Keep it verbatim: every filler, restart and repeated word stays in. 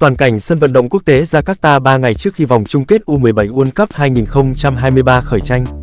Toàn cảnh sân vận động quốc tế Jakarta ba ngày trước khi vòng chung kết U mười bảy World Cup hai nghìn không trăm hai mươi ba khởi tranh.